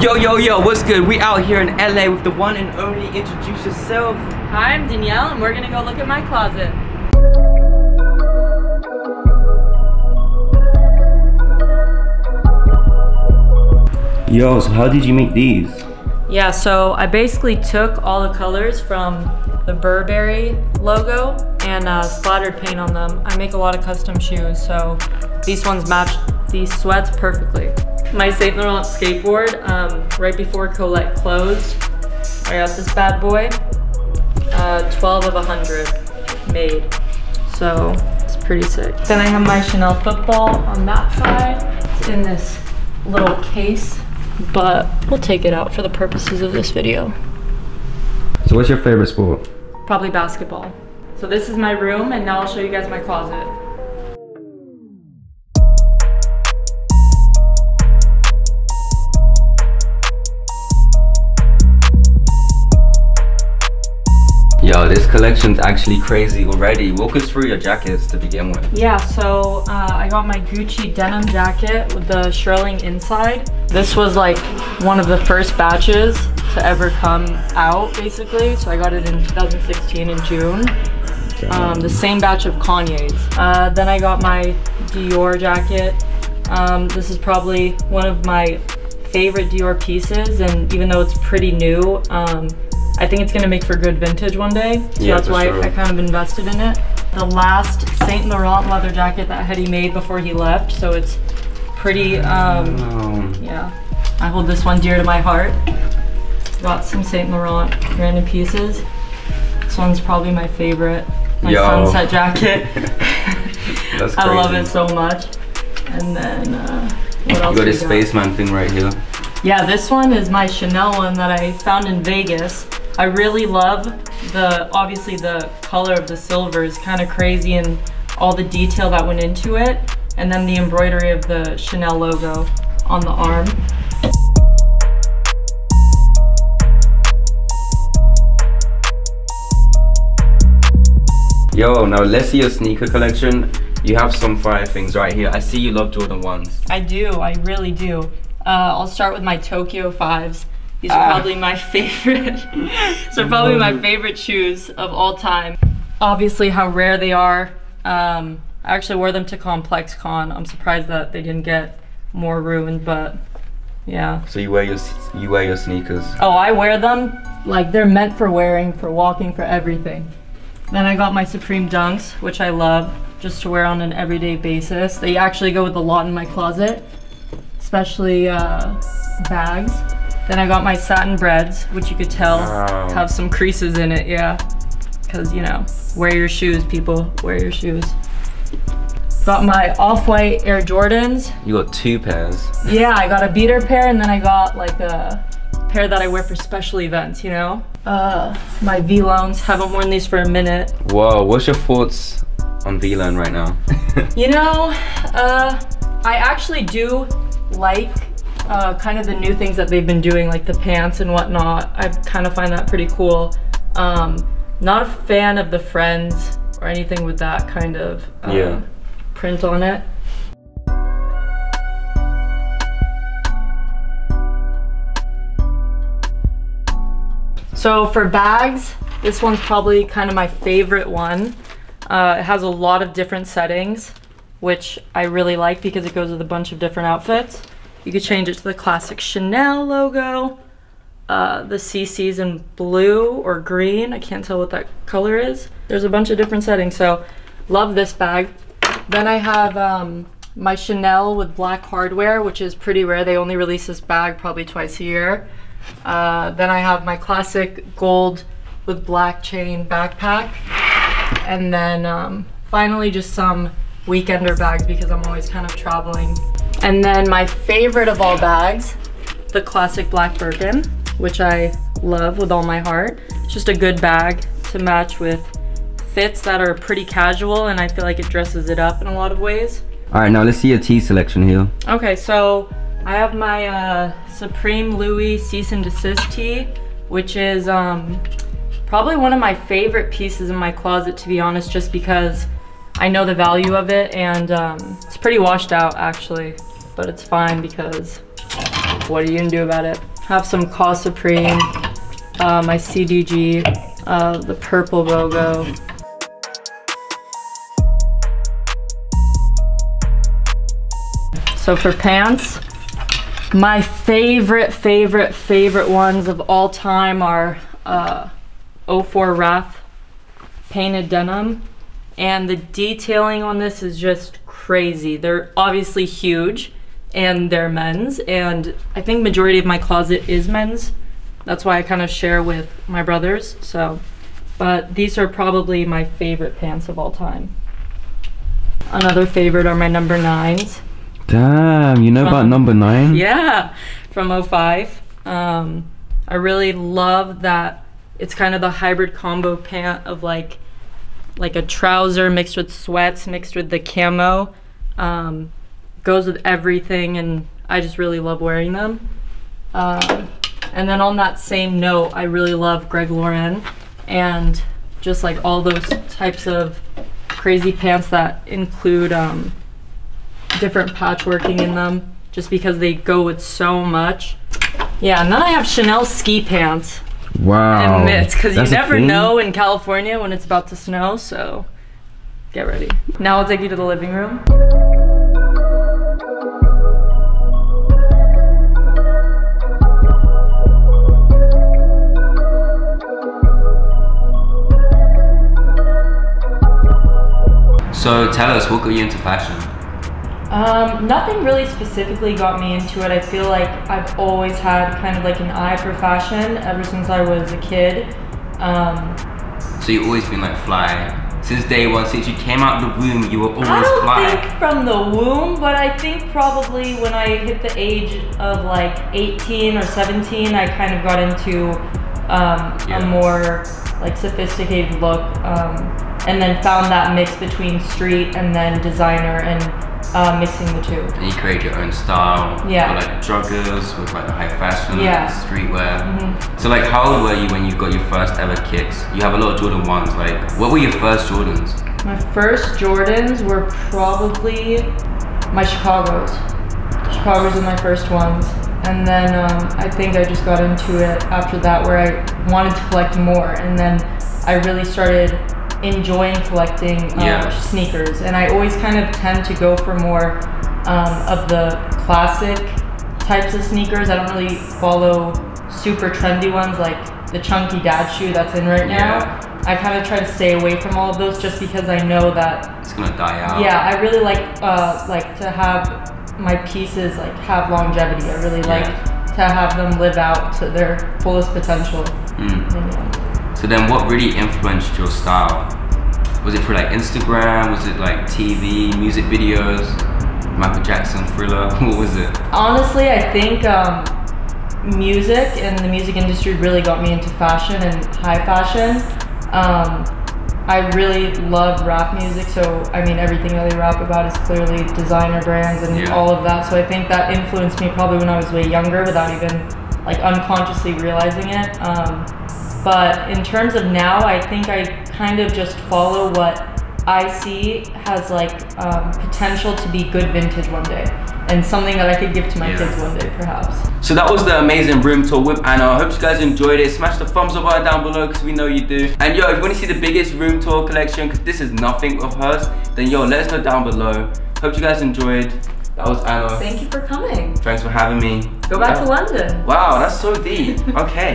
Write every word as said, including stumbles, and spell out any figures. Yo, yo, yo, what's good? We out here in L A with the one and only. Introduce yourself. Hi, I'm Danielle, and we're gonna go look at my closet. Yo, so how did you make these? Yeah, so I basically took all the colors from the Burberry logo and uh, splattered paint on them. I make a lot of custom shoes, so these ones match these sweats perfectly. My Saint Laurent skateboard, um, right before Colette closed, I got this bad boy, uh, twelve of one hundred made, so it's pretty sick. Then I have my Chanel football on that side. It's in this little case, but we'll take it out for the purposes of this video. So what's your favorite sport? Probably basketball. So this is my room, and now I'll show you guys my closet. Yo, this collection's actually crazy already. Walk us through your jackets to begin with. Yeah, so uh, I got my Gucci denim jacket with the shirling inside. This was like one of the first batches to ever come out, basically. So I got it in two thousand sixteen in June. Um, the same batch of Kanye's. Uh, then I got my Dior jacket. Um, this is probably one of my favorite Dior pieces, and even though it's pretty new, um, I think it's gonna make for good vintage one day, so yeah, that's why sure. I, I kind of invested in it. The last Saint Laurent leather jacket that Hedy made before he left, so it's pretty, um, oh. yeah. I hold this one dear to my heart. Got some Saint Laurent random pieces. This one's probably my favorite, my Yo. sunset jacket. That's crazy. I love it so much. And then, uh, what else you got this spaceman thing right here. Yeah, this one is my Chanel one that I found in Vegas. I really love the, obviously the color of the silver is kind of crazy and all the detail that went into it. And then the embroidery of the Chanel logo on the arm. Yo, now let's see your sneaker collection. You have some fire things right here. I see you love Jordan ones. I do, I really do. Uh, I'll start with my Tokyo fives. These are probably my favorite. So probably my favorite shoes of all time. Obviously how rare they are. Um, I actually wore them to ComplexCon. I'm surprised that they didn't get more ruined, but yeah. So you wear your you wear your sneakers? Oh, I wear them like they're meant for wearing, for walking, for everything. Then I got my Supreme Dunks, which I love just to wear on an everyday basis. They actually go with a lot in my closet, especially uh, bags. Then I got my satin breads, which you could tell wow. have some creases in it, yeah. Cause you know, wear your shoes, people, wear your shoes. Got my Off-White Air Jordans. You got two pairs. Yeah, I got a beater pair and then I got like a pair that I wear for special events, you know? Uh, my Vlones, haven't worn these for a minute. Whoa, what's your thoughts on Vlone right now? You know, uh, I actually do like Uh, kind of the new things that they've been doing, like the pants and whatnot. I kind of find that pretty cool. Um, not a fan of the friends or anything with that kind of um, yeah. print on it. So for bags, this one's probably kind of my favorite one. Uh, it has a lot of different settings, which I really like because it goes with a bunch of different outfits. You could change it to the classic Chanel logo, uh, the C C's in blue or green. I can't tell what that color is. There's a bunch of different settings, so love this bag. Then I have um, my Chanel with black hardware, which is pretty rare. They only release this bag probably twice a year. Uh, then I have my classic gold with black chain backpack. And then um, finally just some weekender bags because I'm always kind of traveling. And then my favorite of all bags, the classic black Birkin, which I love with all my heart. It's just a good bag to match with fits that are pretty casual, and I feel like it dresses it up in a lot of ways. All right, now let's see your tee selection here. Okay, so I have my uh, Supreme Louis Cease and Desist tee, which is um, probably one of my favorite pieces in my closet, to be honest, just because I know the value of it, and um, it's pretty washed out actually. But it's fine because what are you gonna do about it? Have some Cause Supreme, uh, my C D G, uh, the purple logo. So for pants, my favorite, favorite, favorite ones of all time are uh, O four Wrath Painted Denim. And the detailing on this is just crazy. They're obviously huge and they're men's. And I think majority of my closet is men's. That's why I kind of share with my brothers, so. But these are probably my favorite pants of all time. Another favorite are my number nines. Damn, you know from, about number nine? Yeah, from oh five. Um, I really love that it's kind of the hybrid combo pant of like like a trouser mixed with sweats, mixed with the camo. Um, goes with everything, and I just really love wearing them. Um, and then on that same note, I really love Greg Lauren and just like all those types of crazy pants that include um, different patchworking in them, just because they go with so much. Yeah, and then I have Chanel ski pants. Wow. And mitts, because you never know in California when it's about to snow, so get ready. Now I'll take you to the living room. So tell us, what got you into fashion? Um, nothing really specifically got me into it. I feel like I've always had kind of like an eye for fashion ever since I was a kid. Um, so you've always been like fly? Since day one, since you came out the womb, you were always fly? I don't fly. think from the womb, but I think probably when I hit the age of like eighteen or seventeen, I kind of got into um, yeah. a more like sophisticated look, um, and then found that mix between street and then designer, and Uh, mixing the two. And you create your own style. Yeah. With like joggers, with like the high fashion, yeah. streetwear. Mm-hmm. So like, how old were you when you got your first ever kicks? You have a lot of Jordan ones. Like, what were your first Jordans? My first Jordans were probably my Chicago's. Chicago's were my first ones. And then um, I think I just got into it after that, where I wanted to collect more. And then I really started enjoying collecting um, yeah. sneakers, and I always kind of tend to go for more um, of the classic types of sneakers. I don't really follow super trendy ones like the chunky dad shoe that's in right now. Yeah. I kind of try to stay away from all of those, just because I know that it's gonna die out. Yeah, I really like uh, like to have my pieces like have longevity. I really yeah. like to have them live out to their fullest potential. Mm. Anyway. So then what really influenced your style? Was it for like Instagram? Was it like T V, music videos, Michael Jackson, Thriller? What was it? Honestly, I think um, music and the music industry really got me into fashion and high fashion. Um, I really love rap music, so I mean everything that they rap about is clearly designer brands and yeah. all of that. So I think that influenced me probably when I was way younger without even like unconsciously realizing it. Um, But in terms of now, I think I kind of just follow what I see has like um, potential to be good vintage one day, and something that I could give to my yeah. kids one day perhaps. So that was the amazing room tour with Anna. I hope you guys enjoyed it. Smash the thumbs up button down below, because we know you do. And yo, if you want to see the biggest room tour collection, because this is nothing of hers, then yo, let us know down below. Hope you guys enjoyed. That was Anna. Thank you for coming. Thanks for having me. Go back yeah. to London. Wow, that's so deep. Okay.